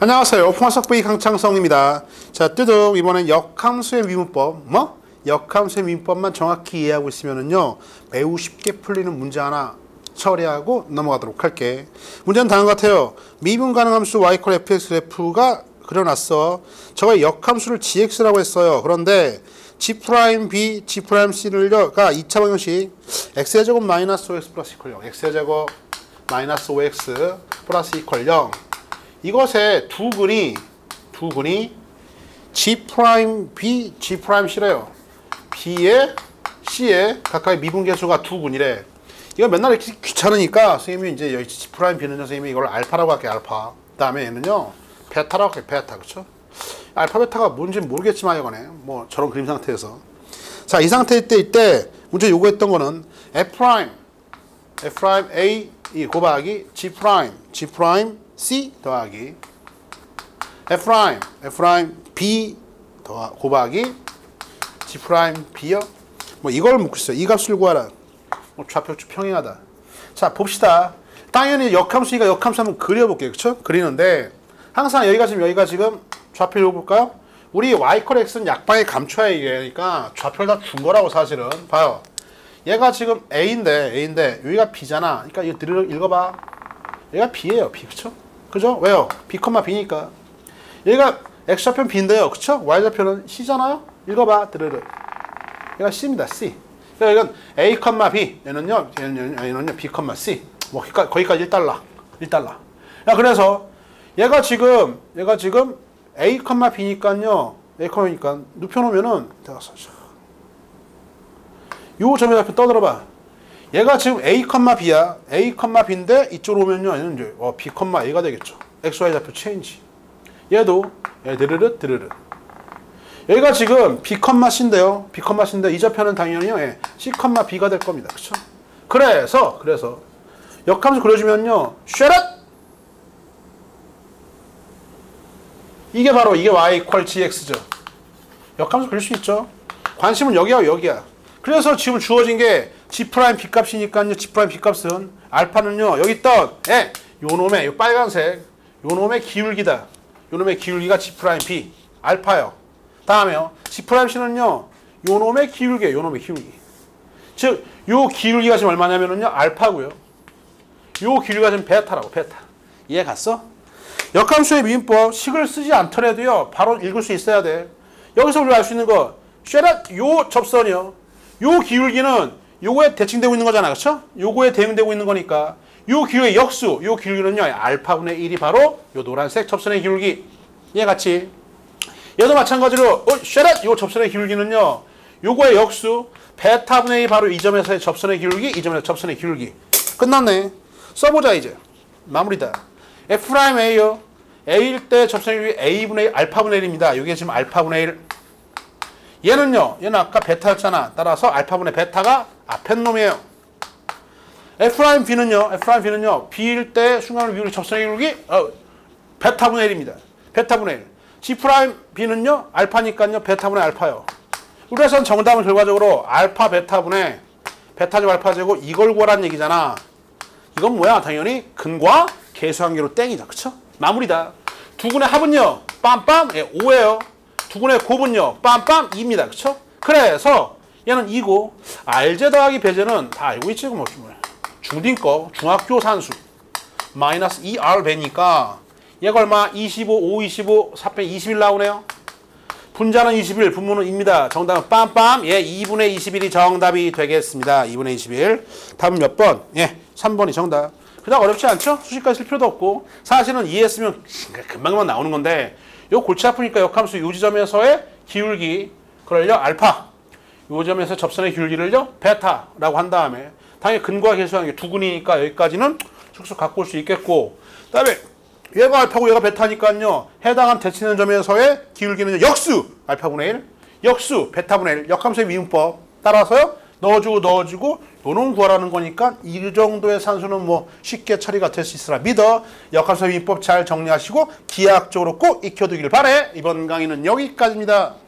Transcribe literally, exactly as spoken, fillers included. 안녕하세요. 풍화석부의 강창성입니다. 자, 뜨둥. 이번엔 역함수의 미분법, 뭐? 역함수의 미분법만 정확히 이해하고 있으면은요, 매우 쉽게 풀리는 문제 하나 처리하고 넘어가도록 할게. 문제는 다음과 같아요. 미분 가능 함수 y 콜 에프엑스 그래프가 그려놨어. 저의 역함수를 지엑스라고 했어요. 그런데 G'B, G'C가 이 차 방정식 x의 제곱 마이너스 오엑스 플러스 이퀄 영, x의 제곱 마이너스 오엑스 플러스 이퀄 영, 이것에 두 근이 두 근이 G'B, G'C래요. B에 C에 각각의 미분계수가 두 근이래. 이거 맨날 이렇게 귀찮으니까 선생님이 이제 여기 G'B는 선생님이 이걸 알파라고 할게요. 알파. 그 다음에 얘는요, 베타라고 할게요. 베타. 그렇죠? 알파 베타가 뭔지는 모르겠지만 이거네. 뭐 저런 그림 상태에서. 자, 이 상태일 때 이때 문제 요구했던 거는 F' F' A 이 곱하기 G' G' C 더하기 F' F' B 더 곱하기 G' B요. 뭐 이걸 묻고 있어요. 이 값을 구하라. 뭐 좌표축 평행하다. 자, 봅시다. 당연히 역함수니까 역함수 한번 그려볼게요. 그렇죠? 그리는데 항상 여기가 지금 여기가 지금 좌표 읽어볼까요? 우리 y콜 x는 약방에 감춰야 이게. 그러니까 좌표를 다 준 거라고 사실은. 봐요. 얘가 지금 a인데, a인데, 여기가 b잖아. 그러니까 이거 들을 읽어봐. 얘가 b예요. b. 그쵸? 그죠? 왜요? b, b니까. 얘가 x좌표는 b인데요. 그쵸? y좌표는 c잖아요? 읽어봐. 드르르. 얘가 c입니다. c. 그러니까 이건 a, b. 얘는요, 얘는, 얘는요, b, c. 뭐, 거기까지 일 달러. 일 달러. 야, 그래서 얘가 지금, 얘가 지금, A, B니까요. A, B니까 눕혀놓으면은 요 점에 잡혀 떠들어봐. 얘가 지금 A, B야. A, B인데 이쪽으로 오면요, 얘는 이제 어, B, A가 되겠죠. X, Y 좌표 체인지. 얘도 예, 드르르 드르르. 얘가 지금 B, C인데요. B, C인데 이 좌표는 당연히요, 예, C, B가 될 겁니다. 그렇죠? 그래서 그래서 역함수 그려주면요, 쉐럿! 이게 바로 이게 y equal gx죠. 역함수 그릴 수 있죠. 관심은 여기야 여기야. 그래서 지금 주어진 게 g' b 값이니까요. g' b 값은 알파는요, 여기 있던 에, 요 놈의 요 빨간색 요 놈의 기울기다. 요 놈의 기울기가 g' b 알파요. 다음에요 g' c는요 요 놈의 기울기예요. 요 놈의 기울기. 즉 요 기울기가 지금 얼마냐면은요, 알파고요. 요 기울기가 지금 베타라고. 베타. 이해 갔어? 역함수의 미분법, 식을 쓰지 않더라도요, 바로 읽을 수 있어야 돼. 여기서 우리가 알 수 있는 거, 쉐랏, 요 접선이요. 요 기울기는 요거에 대칭되고 있는 거잖아. 그쵸? 요거에 대응되고 있는 거니까. 요 기울기의 역수, 요 기울기는요, 알파분의 일이 바로 요 노란색 접선의 기울기. 얘 같이. 얘도 마찬가지로, 어, 쉐랏, 요 접선의 기울기는요, 요거의 역수, 베타분의 일이 바로 이 점에서의 접선의 기울기, 이 점에서 접선의 기울기. 끝났네. 써보자, 이제. 마무리다. F'A요. A일 때 접선이 A분의 일, 알파분의 일입니다. 이게 지금 알파분의 일. 얘는요, 얘는 아까 베타였잖아. 따라서 알파분의 베타가 앞에 놈이에요. F'B는요, F'B는요, B일 때 순간을 비율 접선의 기울기, 어, 베타분의 일입니다. 베타분의 일. G'B는요, 알파니까요, 베타분의 알파요. 그래서 정답은 결과적으로 알파, 베타분의, 베타제곱, 알파제곱, 이걸 구하라는 얘기잖아. 이건 뭐야? 당연히 근과 계수관계로 땡이다. 그쵸? 마무리다. 두 근의 합은요, 빰빰, 예, 오예요. 두 근의 곱은요, 빰빰, 이입니다. 그쵸? 그래서 얘는 이고, 알제 더하기 배제는 다 알고 있지? 뭐, 중딩 거, 중학교 산수. 마이너스 이 알 배니까 얘가 얼마? 이십오, 오, 이십오, 사 빼 이십일 나오네요. 분자는 이십일, 분모는 이입니다. 정답은 빰빰, 예, 이분의 이십일이 정답이 되겠습니다. 이분의 이십일. 답은 몇 번? 예, 삼 번이 정답. 그냥 어렵지 않죠? 수식까지 쓸 필요도 없고. 사실은 이해했으면 금방금방 나오는 건데, 요 골치 아프니까 역함수 요지점에서의 기울기, 그걸요, 알파. 요점에서 접선의 기울기를요, 베타라고 한 다음에, 당연히 근과 계수하는 게 두 근이니까 여기까지는 쑥쑥 갖고 올 수 있겠고, 그 다음에 얘가 알파고 얘가 베타니까요, 해당한 대칭되는 점에서의 기울기는 역수, 알파분의 일, 역수, 베타분의 일, 역함수의 미분법 따라서요, 넣어주고 넣어주고 요놈 구하라는 거니까 이 정도의 산수는 뭐 쉽게 처리가 될 수 있으라 믿어. 역함수의 미분법 잘 정리하시고 기하학적으로 꼭 익혀두길 바래. 이번 강의는 여기까지입니다.